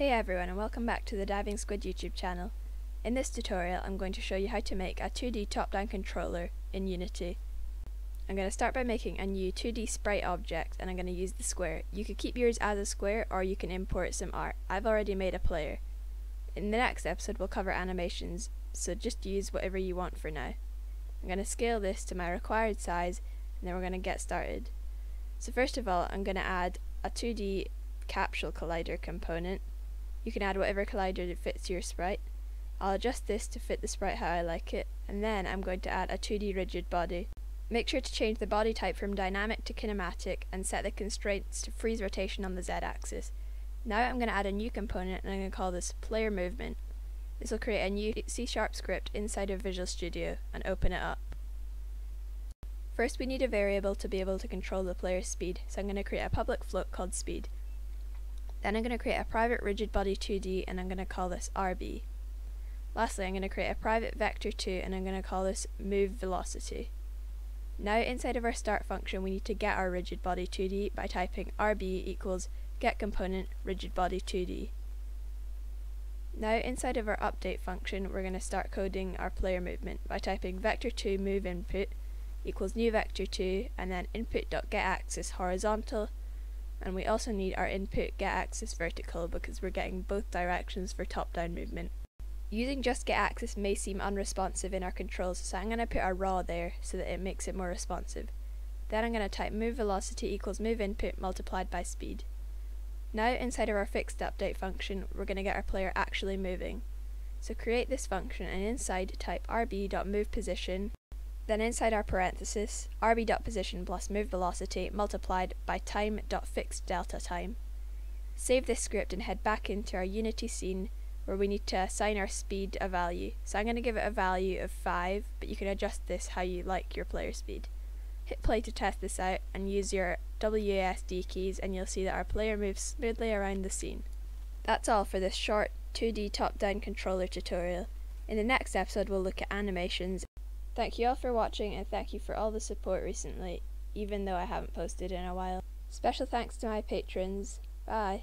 Hey everyone, and welcome back to the Diving Squid YouTube channel. In this tutorial I'm going to show you how to make a 2D top-down controller in Unity. I'm going to start by making a new 2D sprite object, and I'm going to use the square. You could keep yours as a square, or you can import some art. I've already made a player. In the next episode we'll cover animations, so just use whatever you want for now. I'm going to scale this to my required size, and then we're going to get started. So first of all I'm going to add a 2D capsule collider component. You can add whatever collider that fits your sprite. I'll adjust this to fit the sprite how I like it, and then I'm going to add a 2D rigid body. Make sure to change the body type from dynamic to kinematic and set the constraints to freeze rotation on the z-axis. Now I'm going to add a new component, and I'm going to call this player movement. This will create a new C# script inside of Visual Studio and open it up. First we need a variable to be able to control the player's speed, so I'm going to create a public float called speed. Then I'm going to create a private rigid body 2D, and I'm going to call this RB. Lastly, I'm going to create a private vector 2, and I'm going to call this move velocity. Now inside of our start function we need to get our rigid body 2D by typing RB equals get component rigid body 2D. Now inside of our update function we're going to start coding our player movement by typing vector 2 move input equals new vector 2 and then input.getAxis horizontal. And we also need our input getAxis vertical because we're getting both directions for top-down movement. Using just getAxis may seem unresponsive in our controls, so I'm going to put a raw there so that it makes it more responsive. Then I'm going to type move velocity equals move input multiplied by speed. Now inside of our fixed update function we're going to get our player actually moving. So create this function and inside type rb.movePosition. Then inside our parenthesis, rb.position plus move velocity multiplied by time.fixedDeltaTime. Save this script and head back into our Unity scene where we need to assign our speed a value. So I'm going to give it a value of 5, but you can adjust this how you like your player speed. Hit play to test this out and use your WASD keys, and you'll see that our player moves smoothly around the scene. That's all for this short 2D top-down controller tutorial. In the next episode we'll look at animations. Thank you all for watching, and thank you for all the support recently, even though I haven't posted in a while. Special thanks to my patrons. Bye!